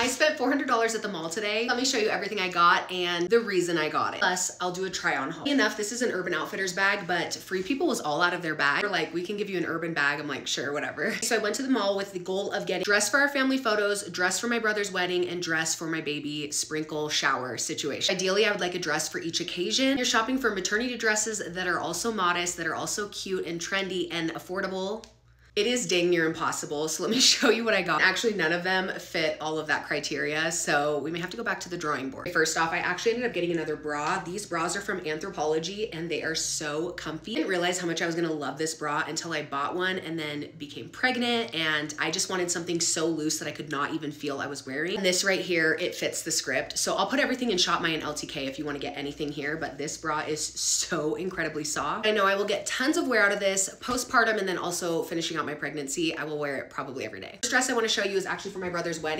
I spent $400 at the mall today. Let me show you everything I got and the reason I got it. Plus, I'll do a try on haul. Enough, this is an Urban Outfitters bag, but Free People was all out of their bag. They're like, we can give you an Urban bag. I'm like, sure, whatever. So I went to the mall with the goal of getting dress for our family photos, dress for my brother's wedding, and dress for my baby sprinkle shower situation. Ideally, I would like a dress for each occasion. You're shopping for maternity dresses that are also modest, that are also cute and trendy and affordable. It is dang near impossible, so let me show you what I got. Actually, none of them fit all of that criteria, so we may have to go back to the drawing board. First off, I actually ended up getting another bra. These bras are from Anthropologie, and they are so comfy. I didn't realize how much I was gonna love this bra until I bought one and then became pregnant, and I just wanted something so loose that I could not even feel I was wearing. And this right here, it fits the script. So I'll put everything in ShopMy and LTK if you wanna get anything here, but this bra is so incredibly soft. I know I will get tons of wear out of this postpartum and then also finishing my pregnancy. I will wear it probably every day. This dress I want to show you is actually for my brother's wedding.